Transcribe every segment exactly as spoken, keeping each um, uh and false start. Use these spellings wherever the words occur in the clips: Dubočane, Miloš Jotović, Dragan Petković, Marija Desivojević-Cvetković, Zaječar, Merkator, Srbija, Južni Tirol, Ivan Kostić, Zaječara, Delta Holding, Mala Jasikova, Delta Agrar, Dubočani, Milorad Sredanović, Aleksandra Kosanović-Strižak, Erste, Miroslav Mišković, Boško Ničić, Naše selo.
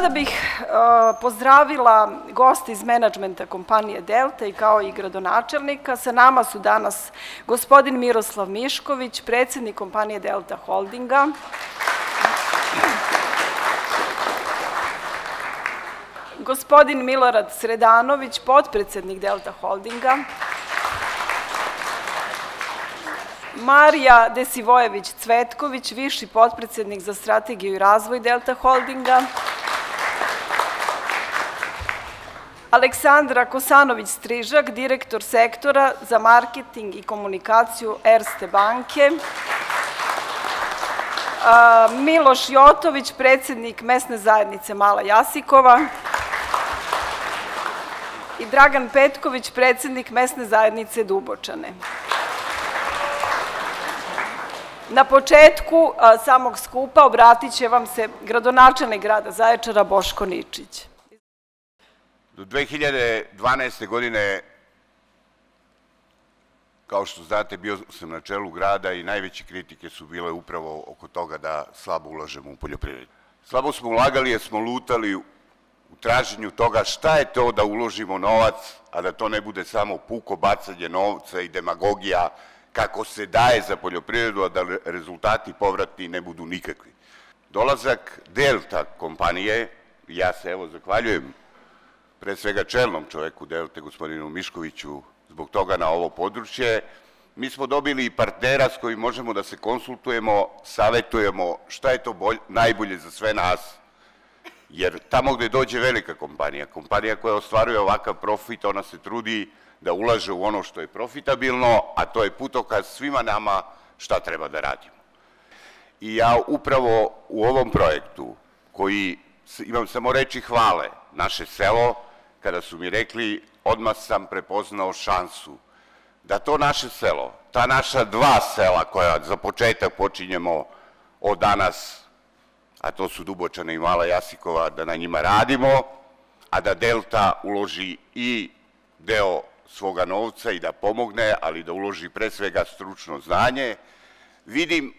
Sada bih pozdravila goste iz menadžmenta kompanije Delta i kao i gradonačelnika. Sa nama su danas gospodin Miroslav Mišković, predsednik kompanije Delta Holdinga, gospodin Milorad Sredanović, potpredsednik Delta Holdinga, Marija Desivojević-Cvetković, viši potpredsednik za strategiju i razvoj Delta Holdinga, Aleksandra Kosanović-Strižak, direktor sektora za marketing i komunikaciju Erste banke, Miloš Jotović, predsednik mesne zajednice Mala Jasikova i Dragan Petković, predsednik mesne zajednice Dubočane. Na početku samog skupa obratit će vam se gradonačelnik grada Zaječara Boško Ničić. Do dve hiljade dvanaeste. godine, kao što znate, bio sam na čelu grada i najveće kritike su bile upravo oko toga da slabo ulažemo u poljoprivredu. Slabo smo ulagali jer smo lutali u traženju toga šta je to da uložimo novac, a da to ne bude samo puko bacanje novca i demagogija kako se daje za poljoprivredu, a da rezultati povratni ne budu nikakvi. Dolazak Delta kompanije, ja se evo zahvaljujem pre svega čelnom čoveku Delte, gospodinu Miškoviću, zbog toga na ovo područje. Mi smo dobili i partnera s kojim možemo da se konsultujemo, savetujemo šta je to najbolje za sve nas, jer tamo gde dođe velika kompanija, kompanija koja ostvaruje ovakav profit, ona se trudi da ulaže u ono što je profitabilno, a to je putokaz svima nama šta treba da radimo. I ja upravo u ovom projektu, koji imam samo reči hvale, naše selo, kada su mi rekli, odmah sam prepoznao šansu da to naše selo, ta naša dva sela koja za početak počinjemo od danas, a to su Dubočane i Mala Jasikova, da na njima radimo, a da Delta uloži i deo svoga novca i da pomogne, ali da uloži pre svega stručno znanje. Vidim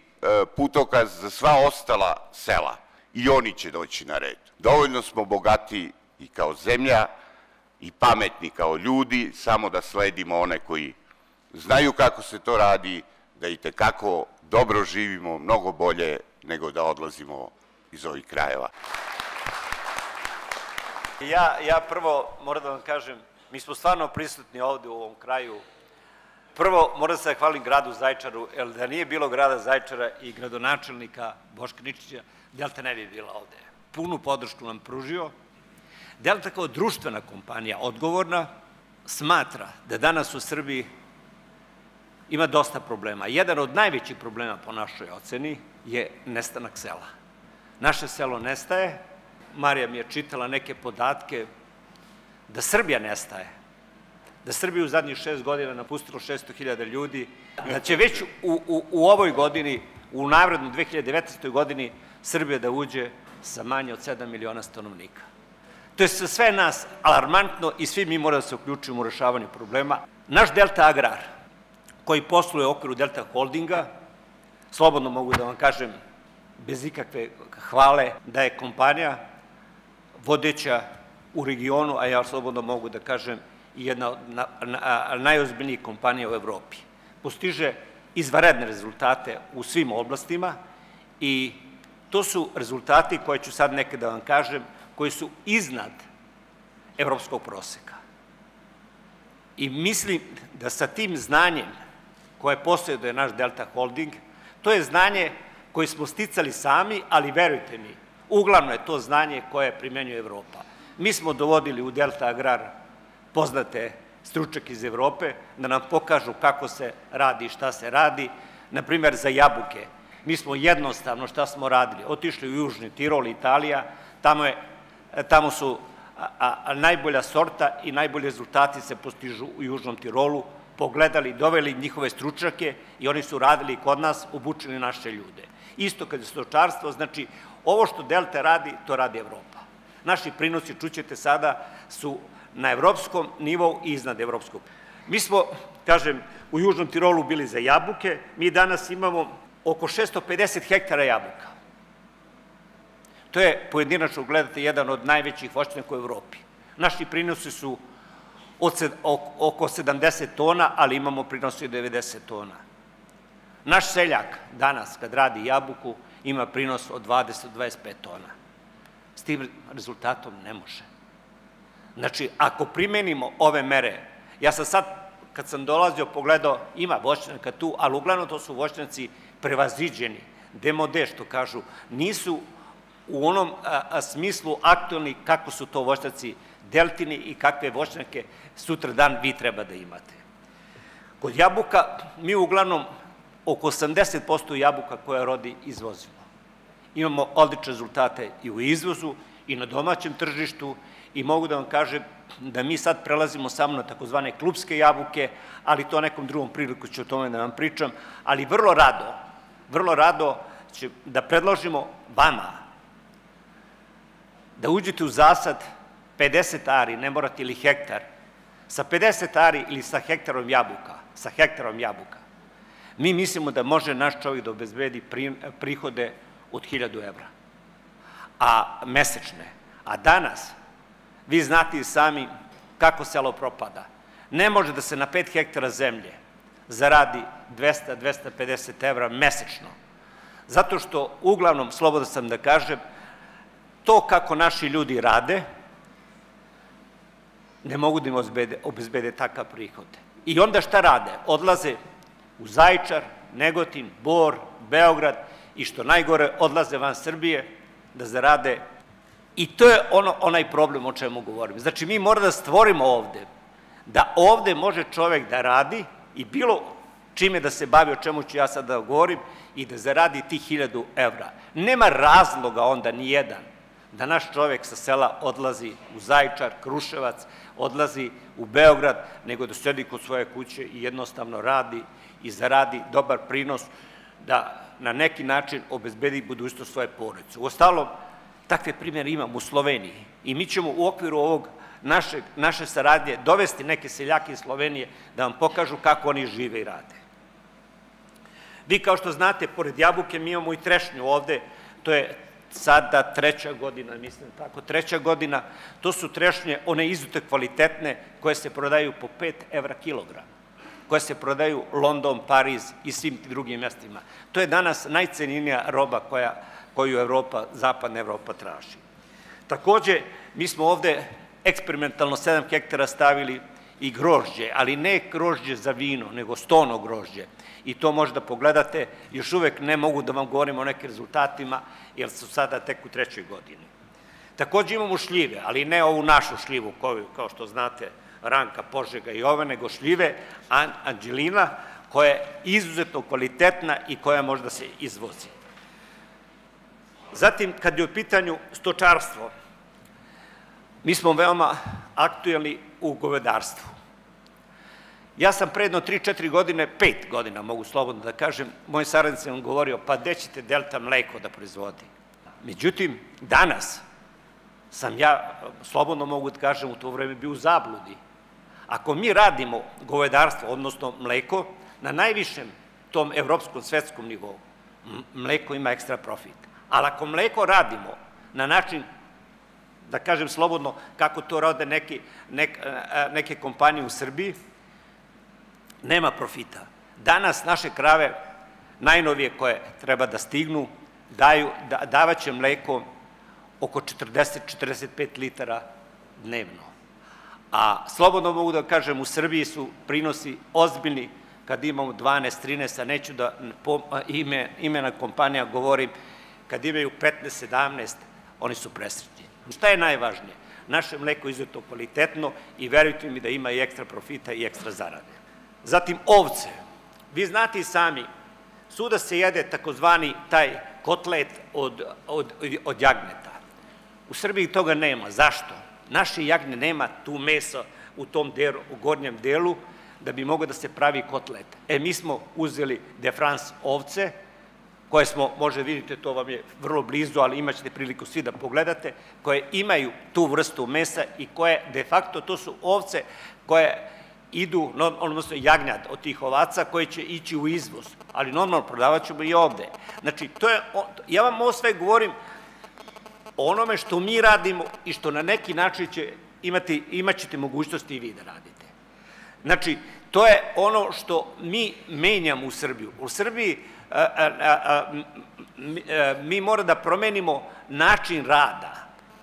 putokaz za sva ostala sela i oni će doći na red. Dovoljno smo bogati i kao zemlja i pametni kao ljudi, samo da sledimo one koji znaju kako se to radi, da i tekako dobro živimo, mnogo bolje nego da odlazimo iz ovih krajeva. Ja prvo moram da vam kažem, mi smo stvarno prisutni ovde u ovom kraju. Prvo, moram da se zahvalim gradu Zaječaru, jer da nije bilo grada Zaječara i gradonačelnika Boška Ničića, Delta ne bi bila ovde. Punu podršku nam pružio. Delta kao društvena kompanija, odgovorna, smatra da danas u Srbiji ima dosta problema. Jedan od najvećih problema po našoj oceni je nestanak sela. Naše selo nestaje. Marija mi je čitala neke podatke da Srbija nestaje, da Srbiju u zadnjih šest godina napustilo šesto hiljada ljudi, da će već u ovoj godini, u narednoj dve hiljade devetnaestoj. godini, Srbija da uđe sa manje od sedam miliona stanovnika. To je za sve nas alarmantno i svi mi moramo da se uključimo u rešavanju problema. Naš Delta Agrar, koji posluje u okviru Delta Holdinga, slobodno mogu da vam kažem, bez ikakve hvale, da je kompanija vodeća u regionu, a ja slobodno mogu da kažem i jedna od najozbiljnijih kompanija u Evropi. Postiže izvanredne rezultate u svim oblastima i to su rezultati koje ću sad nekad da vam kažem, koji su iznad evropskog proseka. I mislim da sa tim znanjem koje posjeduje naš Delta Holding, to je znanje koje smo sticali sami, ali verujte mi, uglavnom je to znanje koje primenjuje Evropa. Mi smo dovodili u Delta Agrar poznate stručnjake iz Evrope da nam pokažu kako se radi i šta se radi. Naprimer, za jabuke. Mi smo jednostavno šta smo radili. Otišli u Južni Tirol, Italija, tamo su najbolja sorta i najbolji rezultati se postižu u Južnom Tirolu. Pogledali, doveli njihove stručnjake i oni su radili kod nas, obučili naše ljude. Isto kad je stočarstvo, znači ovo što Delta radi, to radi Evropa. Naši prinosi, čućete sada, su na evropskom nivou i iznad evropskog. Mi smo, kažem, u Južnom Tirolu bili za jabuke. Mi danas imamo oko šesto pedeset hektara jabuka. To je, pojedinačno gledate, jedan od najvećih voćnjaka u Evropi. Naši prinosi su oko sedamdeset tona, ali imamo prinosi devedeset tona. Naš seljak danas, kad radi jabuku, ima prinos od dvadeset do dvadeset pet tona. S tim rezultatom ne može. Znači, ako primenimo ove mere, ja sam sad, kad sam dolazio, pogledao, ima voćnjaka tu, ali uglavnom to su voćnjaci prevaziđeni, demode, što kažu, nisu u onom smislu aktualni kako su to voćnjaci deltini i kakve voćnjake sutra dan vi treba da imate. Kod jabuka, mi uglavnom oko osamdeset posto jabuka koja rodi izvozimo. Imamo odlične rezultate i u izvozu i na domaćem tržištu i mogu da vam kažem da mi sad prelazimo samo na takozvane klupske jabuke, ali to nekom drugom priliku ću o tome da vam pričam, ali vrlo rado, vrlo rado će da predložimo vama da uđete u zasad pedeset ari, ne morate, ili hektar, sa pedeset ari ili sa hektarom jabuka, sa hektarom jabuka. Mi mislimo da može naš čovjek da obezbedi prihode od hiljadu evra, a mesečne. A danas, vi znate i sami kako selo propada. Ne može da se na pet hektara zemlje zaradi dvesta do dvesta pedeset evra mesečno. Zato što, uglavnom, slobodan sam da kažem, to kako naši ljudi rade, ne mogu da im obezbede takav prihod. I onda šta rade? Odlaze u Zaječar, Negotin, Bor, Beograd i što najgore odlaze van Srbije da zarade. I to je onaj problem o čemu govorim. Znači, mi moramo da stvorimo ovde, da ovde može čovek da radi i bilo čime da se bavi, o čemu ću ja sad da govorim, i da zaradi tih hiljadu evra. Nema razloga onda nijedan da naš čovek sa sela odlazi u Zaječar, Kruševac, odlazi u Beograd, nego da sedi kod svoje kuće i jednostavno radi i zaradi dobar prinos da na neki način obezbedi budućnost svoje porodice. Uostalom, takve primere imam u Sloveniji i mi ćemo u okviru ovog naše saradnje dovesti neke seljake iz Slovenije da vam pokažu kako oni žive i rade. Vi, kao što znate, pored jabuke mi imamo i trešnju ovde, to je sada treća godina, mislim tako, treća godina, to su trešnje, one izute kvalitetne, koje se prodaju po pet evra kilogram, koje se prodaju London, Pariz i svim drugim mestima. To je danas najcenjenija roba koju Evropa, zapadna Evropa traži. Takođe, mi smo ovde eksperimentalno sedam hektara stavili i grožđe, ali ne grožđe za vino, nego stono grožđe. I to možda pogledate, još uvek ne mogu da vam govorim o nekim rezultatima, jer su sada tek u trećoj godini. Takođe imamo šljive, ali ne ovu našu šljivu, koju, kao što znate, Ranka, Požega i ove, nego šljive Anđelina, koja je izuzetno kvalitetna i koja možda se izvozi. Zatim, kad je u pitanju stočarstvo, mi smo veoma aktuelni u govedarstvu. Ja sam predno tri do četiri godine, pet godina, mogu slobodno da kažem, moj saradnici vam govorio, pa gde ćete Delta mleko da proizvodi? Međutim, danas sam ja, slobodno mogu da kažem, u to vreme bio u zabludi. Ako mi radimo govedarstvo, odnosno mleko, na najvišem tom evropskom svetskom nivou, mleko ima ekstra profit. Ali ako mleko radimo na način, da kažem slobodno, kako to rade neke kompanije u Srbiji, nema profita. Danas naše krave, najnovije koje treba da stignu, davaće mleko oko četrdeset do četrdeset pet litara dnevno. A slobodno mogu da kažem, u Srbiji su prinosi ozbiljni kad imamo dvanaest do trinaest, a neću da imena kompanija govorim, kad imaju petnaest do sedamnaest, oni su presretni. Šta je najvažnije? Naše mleko je izuzetno kvalitetno i verujte mi da ima i ekstra profita i ekstra zarade. Zatim ovce. Vi znate i sami, svuda se jede takozvani taj kotlet od jagneta. U Srbiji toga nema. Zašto? Naše jagne nema tu mesa u tom gornjem delu da bi mogao da se pravi kotlet. E, mi smo uzeli de France ovce, koje smo, može vidite, to vam je vrlo blizu, ali imat ćete priliku svi da pogledate, koje imaju tu vrstu mesa i koje, de facto, to su ovce koje idu, odnosno jagnjad od tih ovaca koje će ići u izvoz, ali normalno prodavat ćemo i ovde. Znači, to je, ja vam ovo sve govorim onome što mi radimo i što na neki način imat ćete mogućnosti i vi da radite. Znači, to je ono što mi menjamo u Srbiju. U Srbiji mi moramo da promenimo način rada.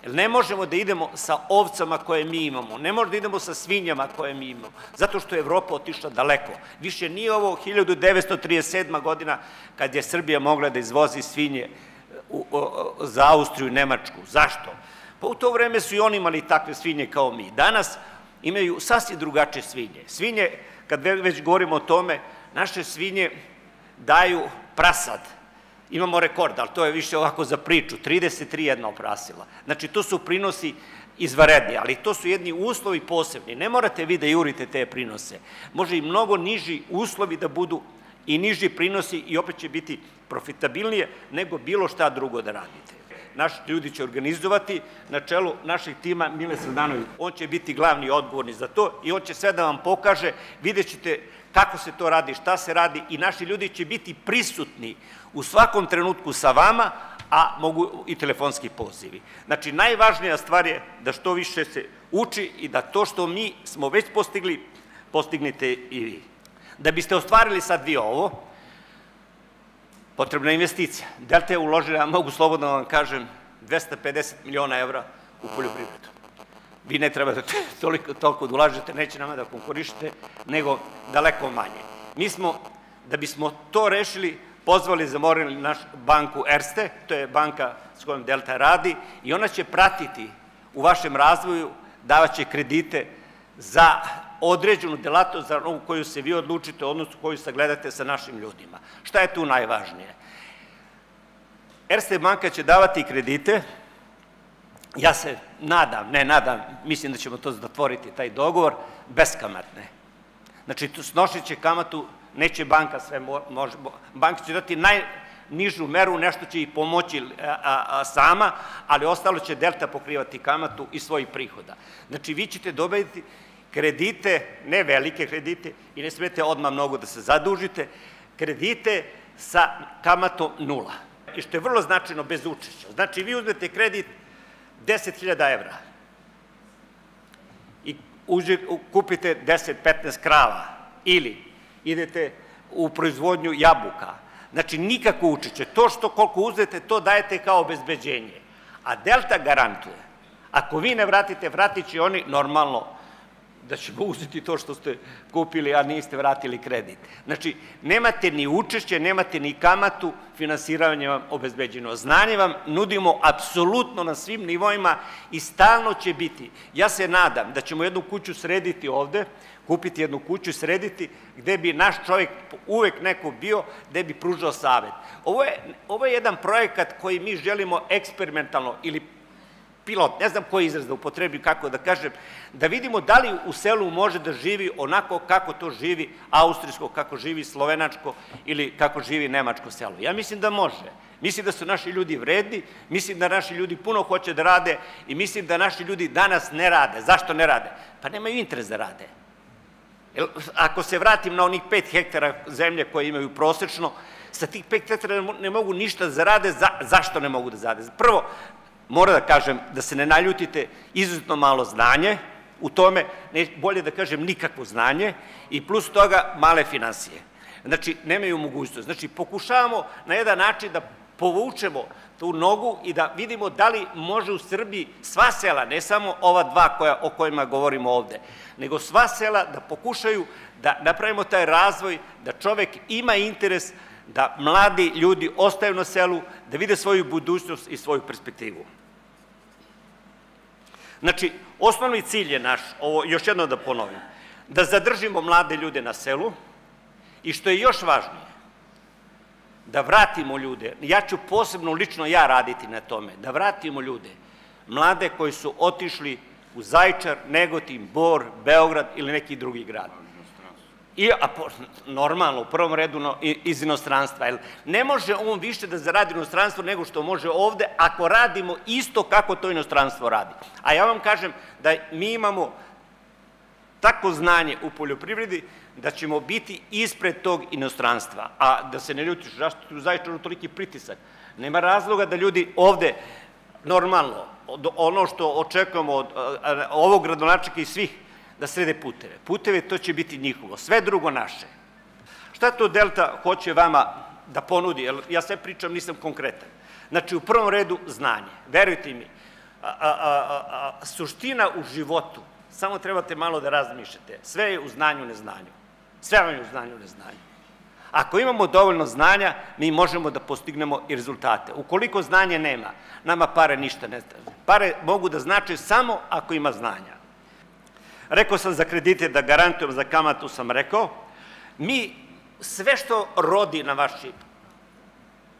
Ne možemo da idemo sa ovcama koje mi imamo, ne možemo da idemo sa svinjama koje mi imamo, zato što je Evropa otišla daleko. Više nije ovo hiljadu devetsto trideset sedma godina kad je Srbija mogla da izvozi svinje za Austriju i Nemačku. Zašto? Pa u to vreme su i oni imali takve svinje kao mi. Danas imaju sasvim drugačije svinje. Svinje, kad već govorimo o tome, naše svinje daju prasad. Imamo rekord, ali to je više ovako za priču, trideset tri jedna oprasila. Znači, to su prinosi izvanredni, ali to su jedni uslovi posebni. Ne morate vi da jurite te prinose. Može i mnogo niži uslovi da budu i niži prinosi i opet će biti profitabilnije nego bilo šta drugo da radite. Naši ljudi će organizovati na čelu našeg tima Mile Sredanović. On će biti glavni odgovorni za to i on će sve da vam pokaže, vidjet ćete kako se to radi, šta se radi i naši ljudi će biti prisutni u svakom trenutku sa vama, a mogu i telefonski pozivi. Znači, najvažnija stvar je da što više se uči i da to što mi smo već postigli, postignete i vi. Da biste ostvarili sad vi ovo, potrebna je investicija. Delta je uložila, ja mogu slobodno vam kažem, dvesta pedeset miliona evra u poljoprivredu. Vi ne trebate toliko da ulažete, neće nama da konkurišete, nego daleko manje. Mi smo, da bismo to rešili, pozvali, zamorili našu banku Erste, to je banka s kojom Delta radi, i ona će pratiti u vašem razvoju, davaće kredite za određenu delatnost za ovu koju se vi odlučite, odnosno koju sagledate sa našim ljudima. Šta je tu najvažnije? Erste banka će davati kredite, ja se nadam, ne nadam, mislim da ćemo to zatvoriti, taj dogovor, beskamatne. Znači, snošit će kamatu, neće banka sve može, banka će dati najnižu meru, nešto će ih pomoći sama, ali ostalo će Delta pokrivati kamatu iz svojih prihoda. Znači, vi ćete dobiti kredite, ne velike kredite, i ne smete odmah mnogo da se zadužite, kredite sa kamatom nula. I što je vrlo značajno, bez učešća. Znači, vi uzmete kredit deset hiljada evra i kupite deset do petnaest krava ili idete u proizvodnju jabuka. Znači, nikako učešće. To što koliko uzmete, to dajete kao obezbeđenje. A Delta garantuje. Ako vi ne vratite, vratit će oni normalno da ćemo uzeti to što ste kupili, a niste vratili kredit. Znači, nemate ni učešće, nemate ni kamatu, finansiranje vam obezbeđeno. Znanje vam nudimo apsolutno na svim nivoima i stalno će biti. Ja se nadam da ćemo jednu kuću srediti ovde, kupiti jednu kuću i srediti, gde bi naš čovjek uvek neko bio, gde bi pružao savjet. Ovo je jedan projekat koji mi želimo eksperimentalno ili pilot, ne znam koji izraz da upotrebi, kako da kažem, da vidimo da li u selu može da živi onako kako to živi austrijsko, kako živi slovenačko ili kako živi nemačko selo. Ja mislim da može. Mislim da su naši ljudi vredni, mislim da naši ljudi puno hoće da rade i mislim da naši ljudi danas ne rade. Zašto ne rade? Pa nemaju interes da rade. Ako se vratim na onih pet hektara zemlje koje imaju prosečno, sa tih pet hektara ne mogu ništa da zarade. Zašto ne mogu da zarade? Prvo, moram da kažem, da se ne naljutite, izuzetno malo znanje u tome, bolje da kažem nikakvo znanje, i plus toga male finansije. Znači, nemaju mogućnost. Znači, pokušavamo na jedan način da povučemo tu nogu i da vidimo da li može u Srbiji sva sela, ne samo ova dva o kojima govorimo ovde, nego sva sela da pokušaju da napravimo taj razvoj, da čovek ima interes, da mladi ljudi ostaju na selu, da vide svoju budućnost i svoju perspektivu. Znači, osnovni cilj je naš, ovo još jedno da ponovim, da zadržimo mlade ljude na selu i što je još važnije, da vratimo ljude, ja ću posebno lično ja raditi na tome, da vratimo ljude, mlade koji su otišli u Zaječar, Negotin, Bor, Beograd ili neki drugi grad. I, a normalno, u prvom redu iz inostranstva, jer ne može on više da zaradi inostranstvo nego što može ovde, ako radimo isto kako to inostranstvo radi. A ja vam kažem da mi imamo tako znanje u poljoprivredi da ćemo biti ispred tog inostranstva. A da se ne ljutiš, zašto je u Zaječaru toliki pritisak? Nema razloga da ljudi ovde normalno, ono što očekujemo od ovog gradonačelnika i svih, da srede puteve. Puteve to će biti njihovo, sve drugo naše. Šta to Delta hoće vama da ponudi, jer ja sve pričam, nisam konkretan. Znači, u prvom redu znanje. Verujte mi, suština u životu, samo trebate malo da razmišljate, sve je u znanju, neznanju. Sve vam je u znanju, neznanju. Ako imamo dovoljno znanja, mi možemo da postignemo i rezultate. Ukoliko znanje nema, nama pare ništa ne znače. Pare mogu da znače samo ako ima znanja. Rekao sam za kredite da garantujem, za kamatu sam rekao. Mi sve što rodi na vašem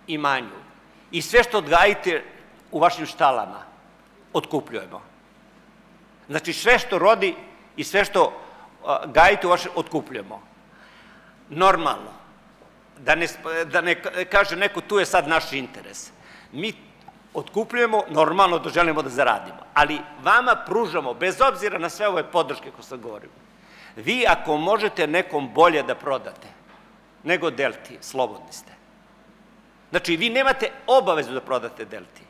imanju i sve što odgajite u vašim štalama, otkupljujemo. Znači sve što rodi i sve što gajite u vašem, otkupljujemo. Normalno, da ne kaže neko tu je sad naš interes. Mi otkupljujemo, normalno da želimo da zaradimo, ali vama pružamo, bez obzira na sve ove podrške koje sam govorio, vi ako možete nekom bolje da prodate nego Delti, slobodni ste. Znači, vi nemate obavezu da prodate Delti,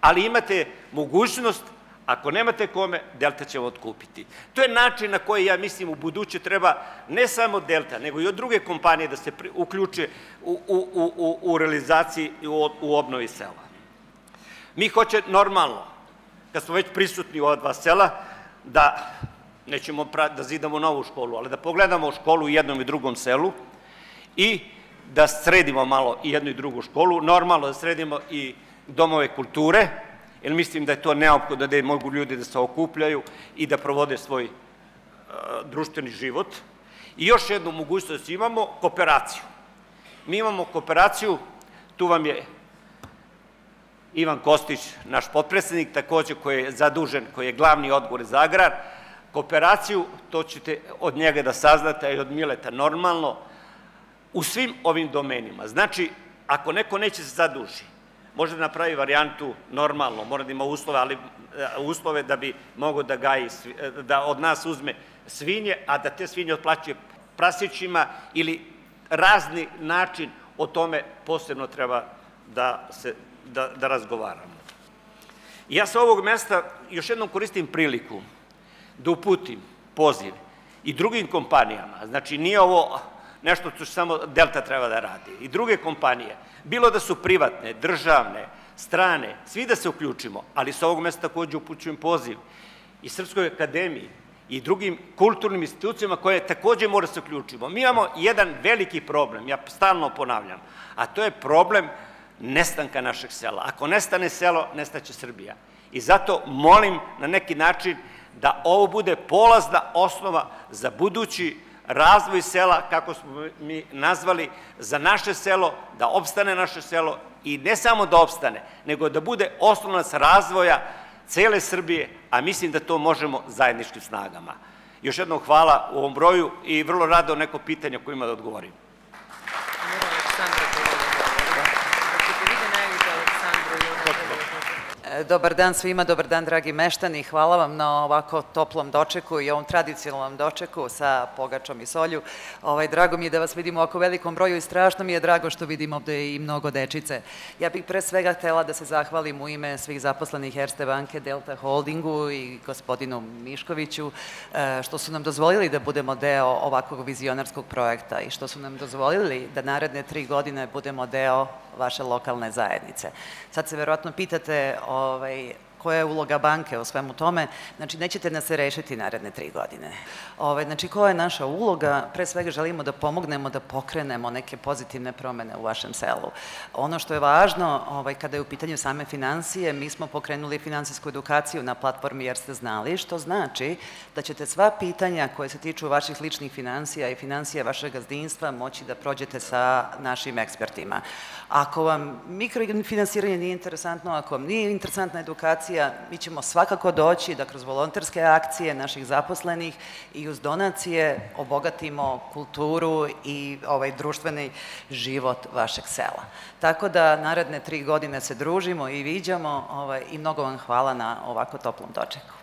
ali imate mogućnost, ako nemate kome, Delta ćemo otkupiti. To je način na koji, ja mislim, u buduće treba ne samo Delta, nego i od druge kompanije da se uključe u realizaciji i u obnovi sela. Mi hoće normalno, kad smo već prisutni u ova dva sela, da nećemo da zidamo novu školu, ali da pogledamo školu u jednom i drugom selu i da sredimo malo i jednu i drugu školu, normalno da sredimo i domove kulture, jer mislim da je to neophodno da mogu ljudi da se okupljaju i da provode svoj društveni život. I još jednu mogućnost imamo, kooperaciju. Mi imamo kooperaciju, tu vam je Ivan Kostić, naš potpredsednik, takođe koji je zadužen, koji je glavni odgovor za agrar. Kooperaciju, to ćete od njega da saznate, a i od Mileta normalno, u svim ovim domenima. Znači, ako neko neće se zaduži, može da napravi varijantu normalno, mora da ima uslove, ali uslove da bi mogo da gaji, da od nas uzme svinje, a da te svinje otplaćuje prasićima ili razni način, o tome posebno treba da se da razgovaramo. Ja sa ovog mesta još jednom koristim priliku da uputim poziv i drugim kompanijama, znači nije ovo nešto što samo Delta treba da radi, i druge kompanije, bilo da su privatne, državne, strane, svi da se uključimo, ali sa ovog mesta takođe upućujem poziv i Srpskoj akademiji i drugim kulturnim institucijama koje takođe mora da se uključimo. Mi imamo jedan veliki problem, ja stalno ponavljam, a to je problem nestanka našeg sela. Ako nestane selo, nestaće Srbija. I zato molim na neki način da ovo bude polazna osnova za budući razvoj sela, kako smo mi nazvali, za naše selo, da opstane naše selo i ne samo da opstane, nego da bude oslonac razvoja cele Srbije, a mislim da to možemo zajedničkim snagama. Još jednom hvala u ovom broju i vrlo rado neko pitanje o kojima da odgovorim. Dobar dan svima, dobar dan dragi meštani, hvala vam na ovako toplom dočeku i ovom tradicionalnom dočeku sa pogačom i solju. Drago mi je da vas vidim u ovako velikom broju i strašno mi je drago što vidim ovde i mnogo dečice. Ja bih pre svega htela da se zahvalim u ime svih zaposlenih Erste banke, Delta Holdingu i gospodinu Miškoviću, što su nam dozvolili da budemo deo ovakvog vizionarskog projekta i što su nam dozvolili da naredne tri godine budemo deo vaše lokalne zajednice. Sad se verovatno pitate koja je uloga banke u svemu tome, znači nećete nas rešiti naredne tri godine. Znači koja je naša uloga? Pre svega želimo da pomognemo, da pokrenemo neke pozitivne promene u vašem selu. Ono što je važno, kada je u pitanju same financije, mi smo pokrenuli finansijsku edukaciju na platformi jer ste znali, što znači da ćete sva pitanja koje se tiču vaših ličnih financija i financija vašeg gazdinstva moći da prođete sa našim ekspertima. Ako vam mikrofinansiranje nije interesantno, ako vam nije interesantna edukacija, mi ćemo svakako doći da kroz volonterske akcije naših zaposlenih i uz donacije obogatimo kulturu i društveni život vašeg sela. Tako da naredne tri godine se družimo i viđamo i mnogo vam hvala na ovako toplom dočeku.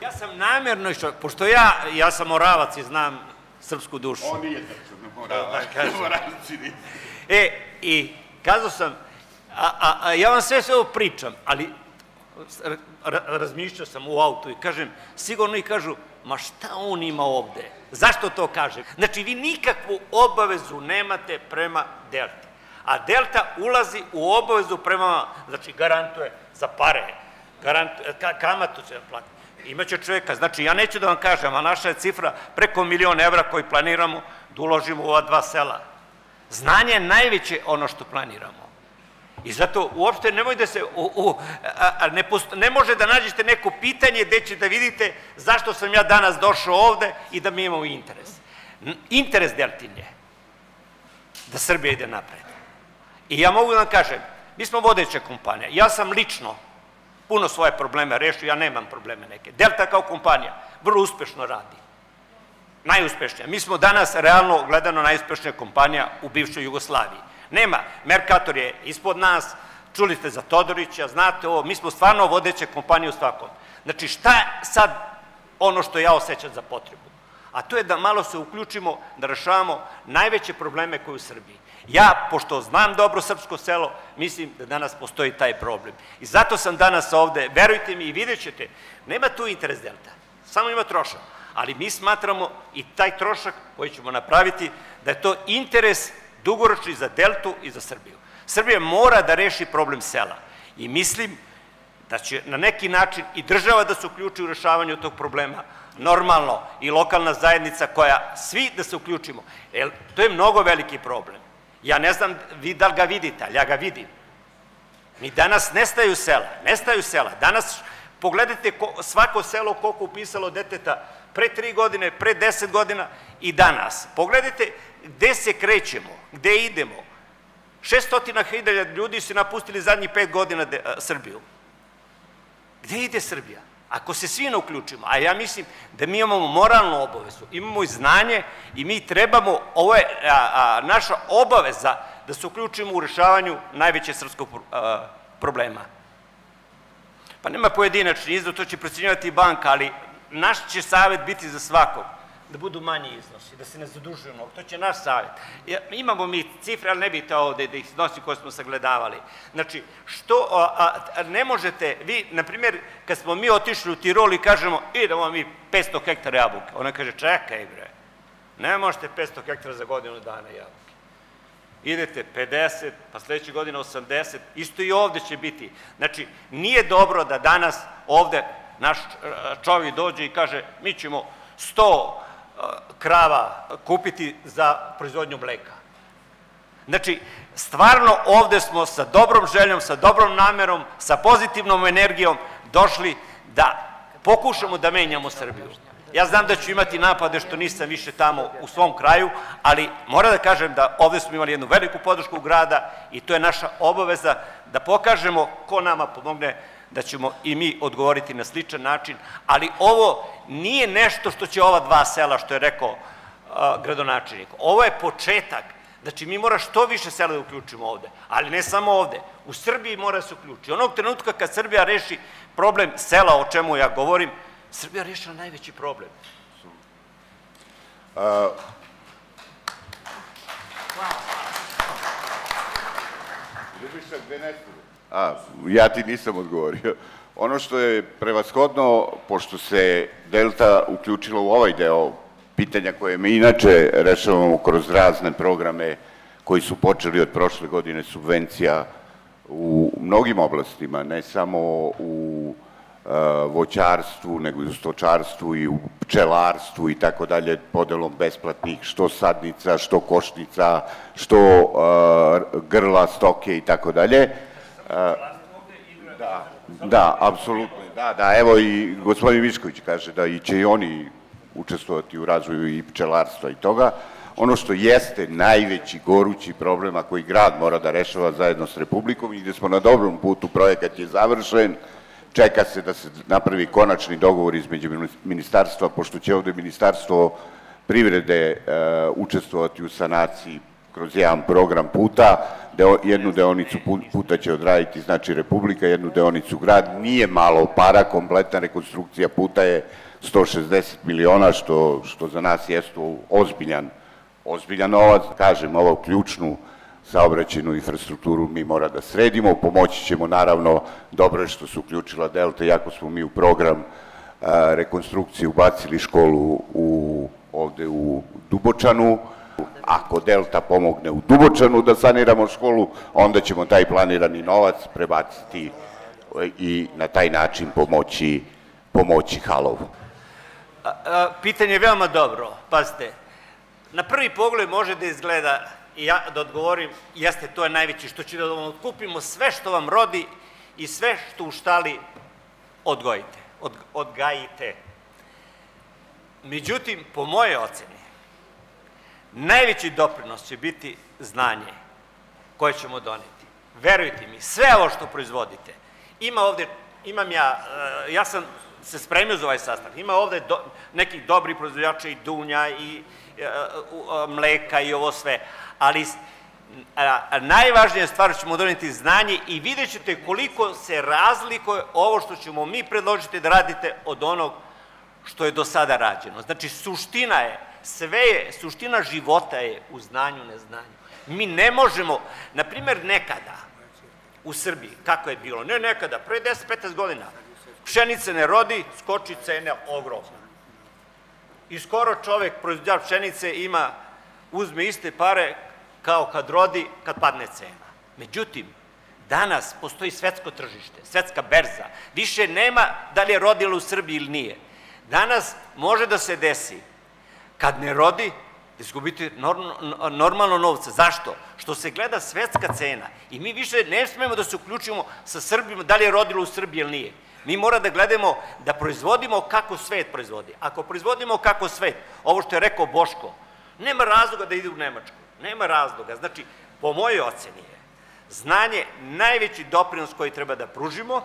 Ja sam namjerno išao, pošto ja sam Oravac i znam srpsku dušu. On nije srpsku, Oravac i nije. E, i kazao sam, ja vam sve sve ovo pričam, ali razmišljao sam u autu i kažem, sigurno i kažu, ma šta on ima ovde? Zašto to kažem? Znači, vi nikakvu obavezu nemate prema Delti. A Delta ulazi u obavezu prema, znači, garantuje za pare, kamatu će platiti. Imaće čovjeka, znači, ja neću da vam kažem, a naša je cifra preko milion evra koji planiramo da uložimo u ova dva sela. Znanje je najveće ono što planiramo. I zato uopšte nemojte se, ne može da nađete neko pitanje gde će da vidite zašto sam ja danas došao ovde i da mi imamo interes. Interes Deltinje, da Srbija ide napred. I ja mogu da vam kažem, mi smo vodeća kompanija, ja sam lično puno svoje probleme rešio, ja nemam probleme neke. Delta kao kompanija vrlo uspešno radi. Najuspešnija. Mi smo danas realno gledano najuspešnija kompanija u bivšoj Jugoslaviji. Nema, Merkator je ispod nas, čuli ste za Todorića, znate ovo, mi smo stvarno vodeća kompanija u svakom. Znači šta sad ono što ja osjećam za potrebu? A to je da malo se uključimo, da rešavamo najveće probleme koje u Srbiji. Ja, pošto znam dobro srpsko selo, mislim da danas postoji taj problem. I zato sam danas ovde, verujte mi i vidjet ćete, nema tu interes Delta, samo ima trošak. Ali mi smatramo i taj trošak koji ćemo napraviti, da je to interes dugoročni za Deltu i za Srbiju. Srbija mora da reši problem sela. I mislim da će na neki način i država da se uključi u rešavanju tog problema, normalno, i lokalna zajednica koja, svi da se uključimo. Jer to je mnogo veliki problem. Ja ne znam vi da li ga vidite, ali ja ga vidim. Mi danas nestaju sela, nestaju sela. Danas pogledajte svako selo koliko upisalo deteta pre tri godine, pre deset godina i danas. Pogledajte gde se krećemo, gde idemo. šest stotina hiljada ljudi su napustili zadnjih pet godina Srbiju. Gde ide Srbija? Ako se svi ne uključimo, a ja mislim da mi imamo moralnu obavezu, imamo i znanje i mi trebamo, ovo je naša obaveza da se uključimo u rešavanju najvećeg srpskog problema. Pa nema pojedinačni iznos, to će procenjivati banka, ali naš će savjet biti za svakog, da budu manji iznosi, da se ne zadužujemo, to će naš savjet. Imamo mi cifre, ali ne bih to ovde da ih iznosi koje smo sagledavali. Znači, što ne možete, vi, na primjer, kad smo mi otišli u Tirol i kažemo, idemo mi petsto hektara jabuke, ona kaže, čekaj bre, ne možete petsto hektara za godinu dana jabuke. Idete pedeset, pa sledeće godine osamdeset, isto i ovde će biti. Znači, nije dobro da danas ovde naš čovjek dođe i kaže, mi ćemo sto krava kupiti za proizvodnju mleka. Znači, stvarno ovde smo sa dobrom željom, sa dobrom namerom, sa pozitivnom energijom došli da pokušamo da menjamo Srbiju. Ja znam da ću imati napade što nisam više tamo u svom kraju, ali moram da kažem da ovde smo imali jednu veliku podršku grada i to je naša obaveza da pokažemo ko nama pomogne da ćemo i mi odgovoriti na sličan način, ali ovo nije nešto što će ova dva sela, što je rekao gradonačelnik. Ovo je početak, znači mi mora što više sela da uključimo ovde, ali ne samo ovde, u Srbiji mora se uključiti. Onog trenutka kad Srbija reši problem sela, o čemu ja govorim, Srbija rešila najveći problem. Ja ti nisam odgovorio. Ono što je prevashodno, pošto se Delta uključila u ovaj deo pitanja koje mi inače rešavamo kroz razne programe koji su počeli od prošle godine subvencija u mnogim oblastima, ne samo u voćarstvu, nego i u stočarstvu i u pčelarstvu i tako dalje, podelom besplatnih što sadnica, što košnica, što grla, stoke i tako dalje. Da, da, apsolutno. Da, da, evo i gospodin Mišković kaže da će i oni učestvovati u razvoju i pčelarstva i toga. Ono što jeste najveći gorući problema koji grad mora da rešava zajedno s Republikom i gde smo na dobrom putu, projekat je završen, čeka se da se napravi konačni dogovor između ministarstva, pošto će ovde ministarstvo privrede učestvovati u sanaciji kroz jedan program puta, jednu deonicu puta će odraditi, znači Republika, jednu deonicu grad, nije malo para, kompletna rekonstrukcija puta je sto šezdeset miliona, što za nas jesu ozbiljan novac, kažem, ovo ključnu saobraćajnu infrastrukturu mi mora da sredimo. Pomoći ćemo, naravno, dobro što su uključila Delta, iako smo mi u program rekonstrukcije ubacili školu ovde u Dubočanu. Ako Delta pomogne u Dubočanu da saniramo školu, onda ćemo taj planirani novac prebaciti i na taj način pomoći Halovu. Pitanje je veoma dobro, pazite. Na prvi pogled može da izgleda, i ja da odgovorim, jeste, to je najveće što će da vam otkupimo sve što vam rodi i sve što u štali odgojite, odgajite. Međutim, po moje oceni, najveći doprinos će biti znanje koje ćemo doneti. Verujte mi, sve ovo što proizvodite, ima ovde, imam ja, ja sam se spremio za ovaj sastav, ima ovde nekih dobrih proizvodjača i dunja i mleka i ovo sve, ali najvažnija stvar ćemo doneti znanje i vidjet ćete koliko se razlikuje ovo što ćemo mi predložiti da radite od onog što je do sada rađeno. Znači, suština je, sve je, suština života je u znanju, neznanju. Mi ne možemo, na primer nekada u Srbiji, kako je bilo, ne nekada, pre deset do petnaest godina, pšenica ne rodi, skoči cena ogromna. I skoro čovek, proizvođač pšenice, ima, uzme iste pare kao kad rodi, kad padne cena. Međutim, danas postoji svetsko tržište, svetska berza. Više nema da li je rodila u Srbiji ili nije. Danas može da se desi, kad ne rodi, izgubiti normalno novca. Zašto? Što se gleda svetska cena. I mi više ne smemo da se uključimo sa Srbima, da li je rodila u Srbiji ili nije. Mi moramo da gledamo, da proizvodimo kako svet proizvodi. Ako proizvodimo kako svet, ovo što je rekao Boško, nema razloga da ide u Nemačku. Nema razloga. Znači, po mojoj oceni je znanje najveći doprinos koji treba da pružimo,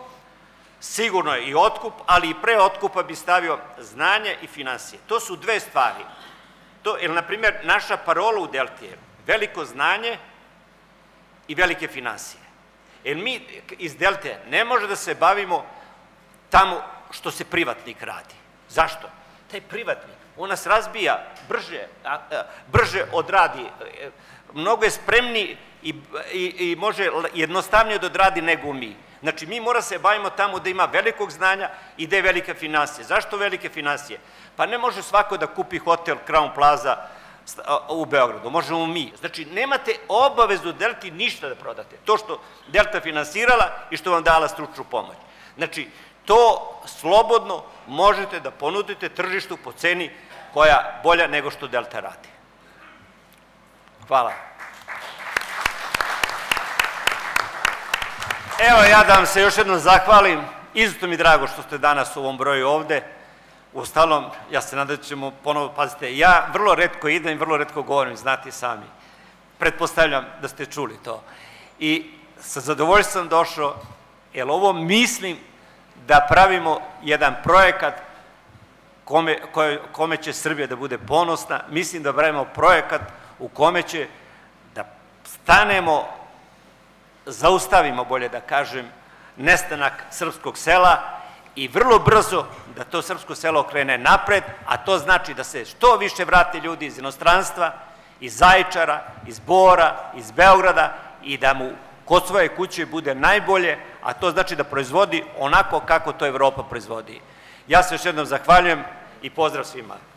sigurno je i otkup, ali i pre otkupa bi stavio znanje i finansije. To su dve stvari. Jer, na primer, naša parola u Delti je veliko znanje i velike finansije. Jer mi iz Delte ne može da se bavimo tamo što se privatnik radi. Zašto? Taj privatnik, on nas razbija, brže odradi, mnogo je spremniji i može jednostavnije da odradi nego mi. Znači, mi mora se bavimo tamo da ima velikog znanja i da je velike finansije. Zašto velike finansije? Pa ne može svako da kupi hotel Crown Plaza u Beogradu, možemo mi. Znači, nemate obavezu Delti ništa da prodate. To što Delta finansirala i što vam dala stručnu pomoć. Znači, to slobodno možete da ponudite tržištu po ceni koja je bolja nego što Delta radi. Hvala. Evo, ja da vam se još jednom zahvalim. Izuzetno mi drago što ste danas u ovom broju ovde. Uostalom, ja se nadam da ćemo ponovo, pazite, ja vrlo retko idem i vrlo retko govorim, znate sami. Pretpostavljam da ste čuli to. I sa zadovoljstvom sam došao, jer ovo mislim da pravimo jedan projekat kome će Srbija da bude ponosna. Mislim da pravimo projekat u kome će da stanemo, zaustavimo, bolje da kažem, nestanak srpskog sela i vrlo brzo da to srpsko selo okrene napred, a to znači da se što više vrate ljudi iz inostranstva, iz Zaječara, iz Bora, iz Beograda i da mu kod svoje kuće bude najbolje, a to znači da proizvodi onako kako to Evropa proizvodi. Ja se još jednom zahvaljujem i pozdrav svima.